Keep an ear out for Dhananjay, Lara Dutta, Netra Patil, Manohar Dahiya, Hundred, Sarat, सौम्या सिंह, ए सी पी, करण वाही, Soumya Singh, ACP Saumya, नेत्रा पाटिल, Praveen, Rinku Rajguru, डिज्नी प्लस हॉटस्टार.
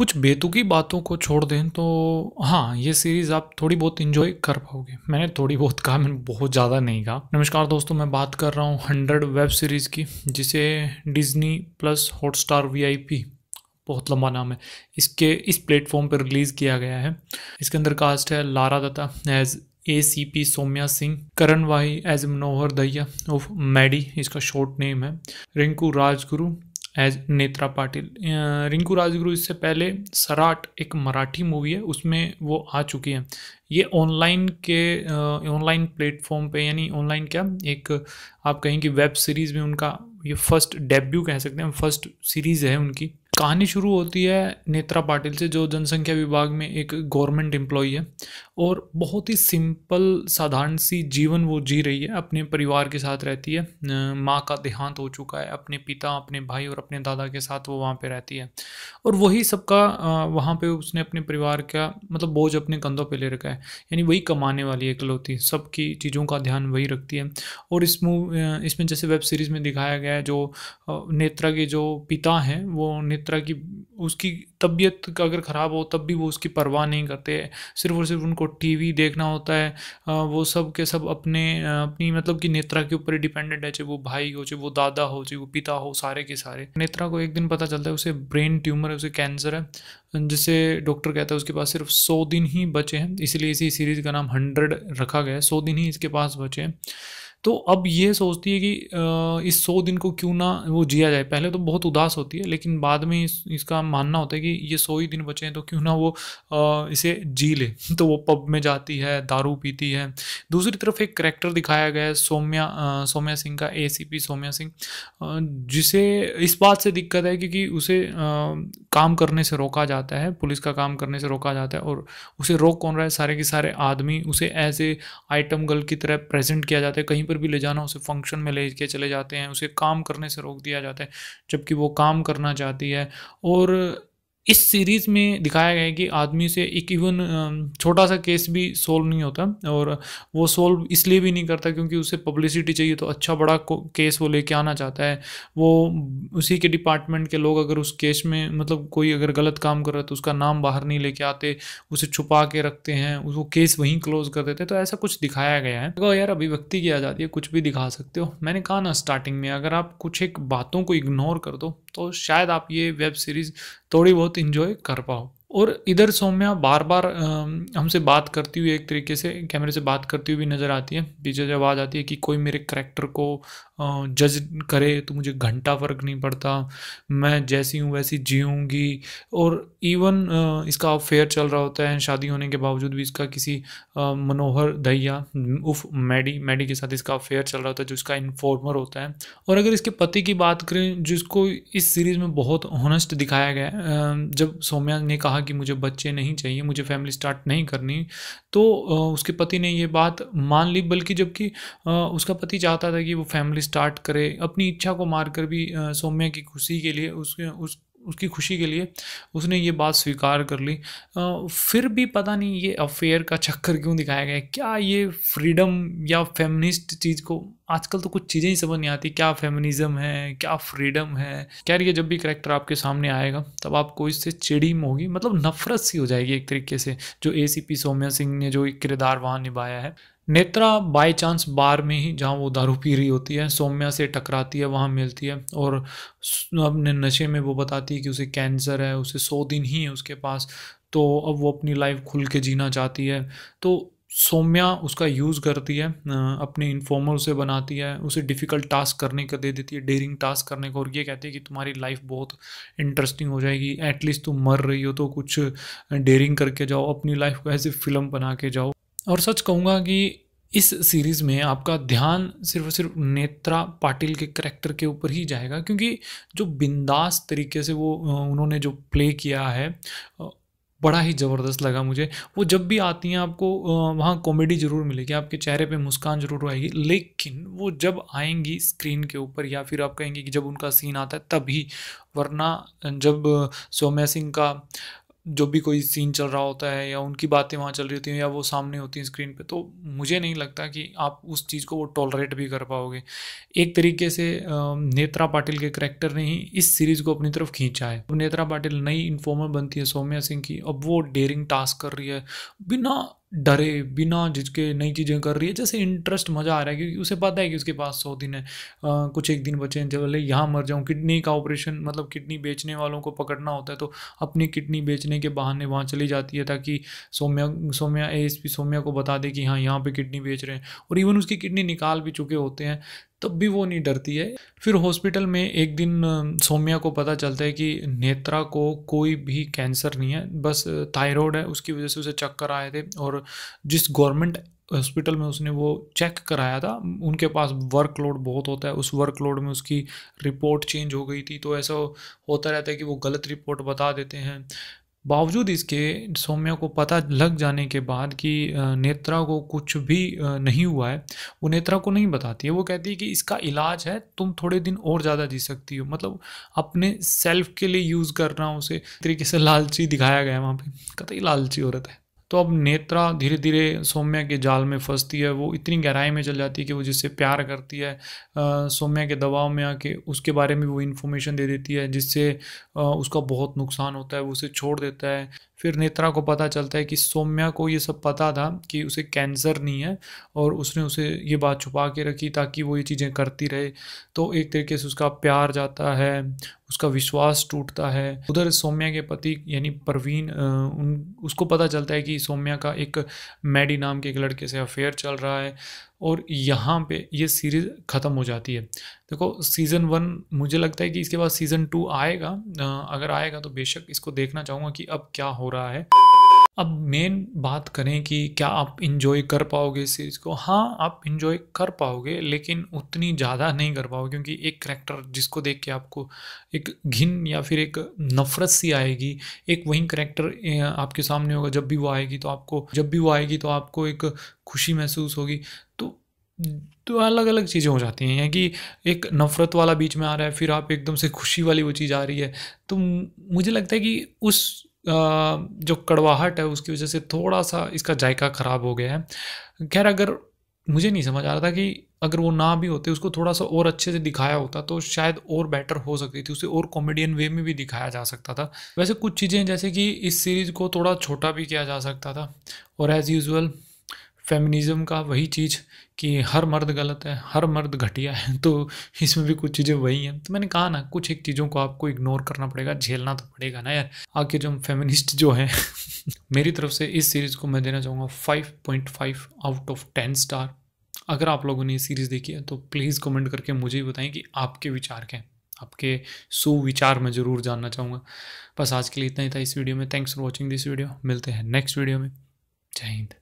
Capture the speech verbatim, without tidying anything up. कुछ बेतुकी बातों को छोड़ दें तो हाँ, ये सीरीज़ आप थोड़ी बहुत इन्जॉय कर पाओगे। मैंने थोड़ी बहुत कहा, मैंने बहुत ज़्यादा नहीं कहा। नमस्कार दोस्तों, मैं बात कर रहा हूँ हंड्रेड वेब सीरीज़ की, जिसे डिज्नी प्लस हॉटस्टार V I P, बहुत लंबा नाम है, इसके इस प्लेटफॉर्म पर रिलीज़ किया गया है। इसके अंदर कास्ट है Lara Dutta as ए सी पी सौम्या सिंह, करण वाही as Manohar Dahiya of Maddy, इसका शॉर्ट नेम है, रिंकू राजगुरु एज नेत्रा पाटिल। रिंकू राजगुरु इससे पहले सराट एक मराठी मूवी है, उसमें वो आ चुकी हैं। ये ऑनलाइन के ऑनलाइन प्लेटफॉर्म पे, यानी ऑनलाइन क्या, एक आप कहें कि वेब सीरीज़ में उनका ये फर्स्ट डेब्यू कह सकते हैं, फर्स्ट सीरीज़ है उनकी। कहानी शुरू होती है नेत्रा पाटिल से, जो जनसंख्या विभाग में एक गवर्नमेंट एम्प्लॉई है और बहुत ही सिंपल साधारण सी जीवन वो जी रही है। अपने परिवार के साथ रहती है, माँ का देहांत हो चुका है, अपने पिता, अपने भाई और अपने दादा के साथ वो वहाँ पे रहती है और वही सबका वहाँ पे उसने अपने परिवार का मतलब बोझ अपने कंधों पर ले रखा है, यानी वही कमाने वाली एकलौती, सबकी चीज़ों का ध्यान वही रखती है। और इस मूवी इसमें जैसे वेब सीरीज़ में दिखाया गया है, जो नेत्रा के जो पिता हैं वो तरह की उसकी तबीयत का अगर ख़राब हो तब भी वो उसकी परवाह नहीं करते, सिर्फ और सिर्फ उनको टीवी देखना होता है। वो सब के सब अपने अपनी मतलब कि नेत्रा के ऊपर ही डिपेंडेंट है, चाहे वो भाई हो, चाहे वो दादा हो, चाहे वो पिता हो, सारे के सारे। नेत्रा को एक दिन पता चलता है उसे ब्रेन ट्यूमर है, उसे कैंसर है, जिसे डॉक्टर कहता है उसके पास सिर्फ सौ दिन ही बचे हैं, इसलिए इसी सीरीज़ का नाम हंड्रेड रखा गया है। सौ दिन ही इसके पास बचे हैं, तो अब ये सोचती है कि इस सौ दिन को क्यों ना वो जिया जाए। पहले तो बहुत उदास होती है, लेकिन बाद में इस, इसका मानना होता है कि ये सौ ही दिन बचे हैं तो क्यों ना वो इसे जी ले। तो वो पब में जाती है, दारू पीती है। दूसरी तरफ एक करैक्टर दिखाया गया है सौम्या सौम्या सिंह का, ए सी पी सौम्या सिंह, जिसे इस बात से दिक्कत है क्योंकि उसे काम करने से रोका जाता है, पुलिस का काम करने से रोका जाता है और उसे रोक कौन रहा है, सारे के सारे आदमी। उसे ऐसे आइटम गर्ल की तरह प्रेजेंट किया जाता है, कहीं पर भी ले जाना, उसे फंक्शन में ले के चले जाते हैं, उसे काम करने से रोक दिया जाता है जबकि वो काम करना चाहती है। और इस सीरीज़ में दिखाया गया है कि आदमी से एक इवन छोटा सा केस भी सोल्व नहीं होता और वो सोल्व इसलिए भी नहीं करता क्योंकि उसे पब्लिसिटी चाहिए, तो अच्छा बड़ा केस वो लेके आना चाहता है। वो उसी के डिपार्टमेंट के लोग अगर उस केस में मतलब कोई अगर गलत काम कर रहा है तो उसका नाम बाहर नहीं लेके आते, उसे छुपा के रखते हैं, वो केस वहीं क्लोज कर देते हैं। तो ऐसा कुछ दिखाया गया है। तो यार अभिव्यक्ति की आज़ादी है, कुछ भी दिखा सकते हो। मैंने कहा ना स्टार्टिंग में, अगर आप कुछ एक बातों को इग्नोर कर दो तो शायद आप ये वेब सीरीज़ थोड़ी बहुत इन्जॉय कर पाओ। और इधर सौम्या बार बार हमसे बात करती हुई, एक तरीके से कैमरे से बात करती हुई भी नज़र आती है। पीछे से आवाज़ आती है कि कोई मेरे करैक्टर को जज करे तो मुझे घंटा फ़र्क नहीं पड़ता, मैं जैसी हूँ वैसी जीऊँगी। और इवन इसका अफेयर चल रहा होता है, शादी होने के बावजूद भी इसका किसी मनोहर दहिया उफ मैडी मैडी के साथ इसका अफेयर चल रहा होता है, जो इसका इन्फॉर्मर होता है। और अगर इसके पति की बात करें, जिसको इस सीरीज़ में बहुत ऑनेस्ट दिखाया गया है, जब सौम्या ने कहा कि मुझे बच्चे नहीं चाहिए, मुझे फैमिली स्टार्ट नहीं करनी, तो उसके पति ने ये बात मान ली। बल्कि जबकि उसका पति चाहता था कि वो फैमिली स्टार्ट करे, अपनी इच्छा को मारकर भी सौम्या की खुशी के लिए, उसके उस उसकी खुशी के लिए उसने ये बात स्वीकार कर ली। फिर भी पता नहीं ये अफेयर का चक्कर क्यों दिखाया गया है। क्या ये फ्रीडम या फेमिनिस्ट चीज़ को, आजकल तो कुछ चीज़ें ही समझ नहीं आती, क्या फेमिनिज़म है, क्या फ्रीडम है। क्या ये जब भी करैक्टर आपके सामने आएगा तब आपको इससे चिड़ीम होगी, मतलब नफरत सी हो जाएगी एक तरीके से, जो ए सी पी सौम्या सिंह ने जो एक किरदार वहाँ निभाया है। नेत्रा बाय चांस बार में ही, जहाँ वो दारू पी रही होती है, सौम्या से टकराती है, वहाँ मिलती है और अपने नशे में वो बताती है कि उसे कैंसर है, उसे सौ दिन ही है उसके पास, तो अब वो अपनी लाइफ खुल के जीना चाहती है। तो सौम्या उसका यूज़ करती है, अपने इन्फॉर्मर से बनाती है, उसे डिफ़िकल्ट टास्क करने का दे देती है, डेयरिंग टास्क करने का, और ये कहती है कि तुम्हारी लाइफ बहुत इंटरेस्टिंग हो जाएगी, एटलीस्ट तुम मर रही हो तो कुछ डेयरिंग करके जाओ, अपनी लाइफ को ऐसे फिल्म बना के जाओ। और सच कहूँगा कि इस सीरीज़ में आपका ध्यान सिर्फ सिर्फ नेत्रा पाटिल के करैक्टर के ऊपर ही जाएगा, क्योंकि जो बिंदास तरीके से वो उन्होंने जो प्ले किया है बड़ा ही ज़बरदस्त लगा मुझे। वो जब भी आती हैं आपको वहाँ कॉमेडी ज़रूर मिलेगी, आपके चेहरे पे मुस्कान ज़रूर आएगी, लेकिन वो जब आएंगी स्क्रीन के ऊपर या फिर आप कहेंगे कि जब उनका सीन आता है तभी, वरना जब सौम्या सिंह का जो भी कोई सीन चल रहा होता है या उनकी बातें वहाँ चल रही होती हैं या वो सामने होती हैं स्क्रीन पे, तो मुझे नहीं लगता कि आप उस चीज़ को वो टॉलरेट भी कर पाओगे। एक तरीके से नेत्रा पाटिल के कैरेक्टर ने ही इस सीरीज़ को अपनी तरफ खींचा है। अब नेत्रा पाटिल नई इन्फॉर्मर बनती है सौम्या सिंह की, अब वो डेयरिंग टास्क कर रही है, बिना डरे बिना झिझके नई चीज़ें कर रही है, जैसे इंटरेस्ट मज़ा आ रहा है क्योंकि उसे पता है कि उसके पास सौ दिन है, आ, कुछ एक दिन बचे हैं, जब भले यहाँ मर जाऊँ। किडनी का ऑपरेशन, मतलब किडनी बेचने वालों को पकड़ना होता है, तो अपनी किडनी बेचने के बहाने वहाँ चली जाती है ताकि सौम्या सौम्या एएसपी सौम्या को बता दे कि हाँ यहाँ पे किडनी बेच रहे हैं, और इवन उसकी किडनी निकाल भी चुके होते हैं, तब भी वो नहीं डरती है। फिर हॉस्पिटल में एक दिन सौम्या को पता चलता है कि नेत्रा को कोई भी कैंसर नहीं है, बस थायराइड है, उसकी वजह से उसे चक्कर आए थे, और जिस गवर्नमेंट हॉस्पिटल में उसने वो चेक कराया था उनके पास वर्कलोड बहुत होता है, उस वर्कलोड में उसकी रिपोर्ट चेंज हो गई थी, तो ऐसा होता रहता है कि वो गलत रिपोर्ट बता देते हैं। बावजूद इसके सौम्या को पता लग जाने के बाद कि नेत्रा को कुछ भी नहीं हुआ है, वो नेत्रा को नहीं बताती है, वो कहती है कि इसका इलाज है, तुम थोड़े दिन और ज़्यादा जी सकती हो, मतलब अपने सेल्फ के लिए यूज़ करना उसे तरीके से लालची दिखाया गया है वहाँ पे, कतई लालची औरत है। तो अब नेत्रा धीरे धीरे सौम्या के जाल में फंसती है, वो इतनी गहराई में चल जाती है कि वो जिससे प्यार करती है सौम्या के दबाव में आके उसके बारे में वो इन्फॉर्मेशन दे देती है, जिससे उसका बहुत नुकसान होता है, वो उसे छोड़ देता है। फिर नेत्रा को पता चलता है कि सौम्या को ये सब पता था कि उसे कैंसर नहीं है, और उसने उसे ये बात छुपा के रखी ताकि वो ये चीज़ें करती रहे, तो एक तरीके से उसका प्यार जाता है, उसका विश्वास टूटता है। उधर सौम्या के पति यानी प्रवीण, उन उसको पता चलता है कि सौम्या का एक मैडी नाम के एक लड़के से अफेयर चल रहा है, और यहाँ पे ये सीरीज़ ख़त्म हो जाती है। देखो सीज़न वन, मुझे लगता है कि इसके बाद सीज़न टू आएगा, अगर आएगा तो बेशक इसको देखना चाहूँगा कि अब क्या हो रहा है। अब मेन बात करें कि क्या आप इन्जॉय कर पाओगे इस सीरीज़ को, हाँ आप इन्जॉय कर पाओगे, लेकिन उतनी ज़्यादा नहीं कर पाओगे, क्योंकि एक करैक्टर जिसको देख के आपको एक घिन या फिर एक नफ़रत सी आएगी, एक वही करैक्टर आपके सामने होगा, जब भी वो आएगी तो आपको जब भी वो आएगी तो आपको एक खुशी महसूस होगी, तो तो अलग अलग चीज़ें हो जाती हैं, यानी कि एक नफ़रत वाला बीच में आ रहा है, फिर आप एकदम से खुशी वाली वो चीज़ आ रही है, तो मुझे लगता है कि उस जो कड़वाहट है उसकी वजह से थोड़ा सा इसका जायका ख़राब हो गया है। खैर अगर मुझे नहीं समझ आ रहा था कि अगर वो ना भी होते उसको थोड़ा सा और अच्छे से दिखाया होता तो शायद और बेटर हो सकती थी, उसे और कॉमेडियन वे में भी दिखाया जा सकता था। वैसे कुछ चीज़ें जैसे कि इस सीरीज़ को थोड़ा छोटा भी किया जा सकता था, और एज़ यूज़ुअल फेमिनिज़म का वही चीज़ कि हर मर्द गलत है, हर मर्द घटिया है, तो इसमें भी कुछ चीज़ें वही हैं। तो मैंने कहा ना कुछ एक चीज़ों को आपको इग्नोर करना पड़ेगा, झेलना तो पड़ेगा ना यार। आगे जो हम फेमिनिस्ट जो हैं मेरी तरफ से इस सीरीज़ को मैं देना चाहूँगा five point five out of ten star. अगर आप लोगों ने ये सीरीज़ देखी है तो प्लीज़ कमेंट करके मुझे ही बताएं कि आपके विचार क्या हैं, आपके सुविचार मैं ज़रूर जानना चाहूँगा। बस आज के लिए इतना ही था इस वीडियो में। Thanks for watching this video, मिलते हैं नेक्स्ट वीडियो में। जय हिंद।